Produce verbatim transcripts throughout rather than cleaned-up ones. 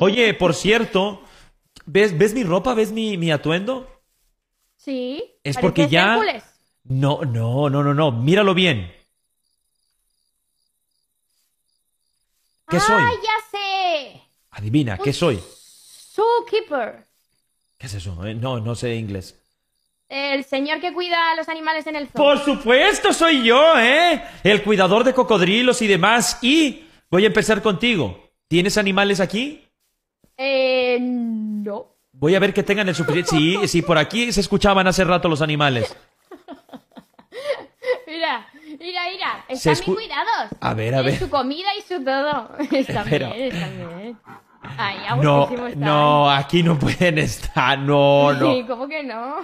Oye, por cierto, ¿ves, ves mi ropa? ¿Ves mi, mi atuendo? Sí. Es porque ya... Hércules. No, no, no, no, no. Míralo bien. ¿Qué ah, soy? ¡Ah, ya sé! Adivina, ¿qué Un soy? Zookeeper. ¿Qué es eso? No, no sé inglés. El señor que cuida a los animales en el zoo. ¡Por supuesto soy yo, eh! El cuidador de cocodrilos y demás. Y voy a empezar contigo. ¿Tienes animales aquí? Eh, no. Voy a ver que tengan el suficiente. Sí, sí, por aquí se escuchaban hace rato los animales. Mira, mira, mira. Están bien cuidados. A ver, a ver. Tienen su comida y su todo. Están Pero... bien, están bien. Ay, no, no, aquí no pueden estar, no, no. Sí, ¿cómo que no?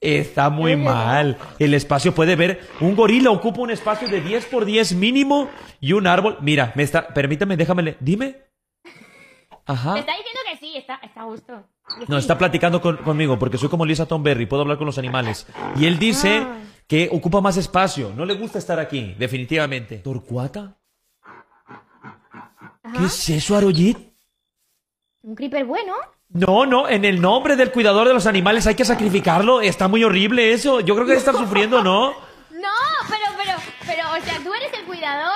Está muy mal. No. El espacio puede ver. Un gorila ocupa un espacio de diez por diez mínimo y un árbol. Mira, me está. Permítame, déjame. Le... Dime. Ajá. Me está diciendo que sí, está, está justo. Que no, sí. Está platicando con, conmigo porque soy como Lisa Tomberry, puedo hablar con los animales. Y él dice ah. que ocupa más espacio. No le gusta estar aquí, definitivamente. ¿Torcuata? Ajá. ¿Qué es eso, Aroyit? ¿Un creeper bueno? No, no, en el nombre del cuidador de los animales hay que sacrificarlo. Está muy horrible eso. Yo creo que está sufriendo, ¿no? No, pero, pero, pero, o sea, tú eres el cuidador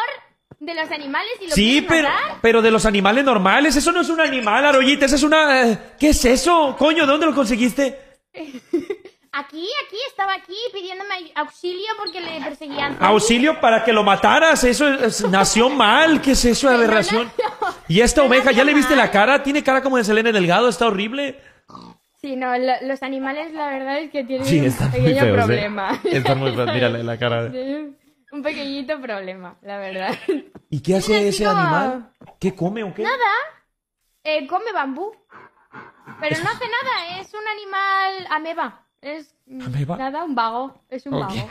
de los animales y lo Sí, pero, pero de los animales normales. Eso no es un animal, Aroyit. Eso es una... ¿Qué es eso? Coño, ¿de dónde lo conseguiste? Aquí, aquí, estaba aquí pidiéndome auxilio porque le perseguían. Auxilio para que lo mataras, eso es, nació mal, ¿qué es eso de aberración? No, no, y esta no oveja, ¿ya le viste mal. la cara? Tiene cara como de Selena Delgado, está horrible. Sí, no, lo, los animales la verdad es que tienen sí, un pequeño feos, problema. Eh. Están muy feos, mírale la cara. Un pequeñito problema, la verdad. ¿Y qué hace ese chico... animal? ¿Qué come o qué? Nada, eh, come bambú. Pero no hace nada, es un animal ameba. Es nada, un vago, es un vago.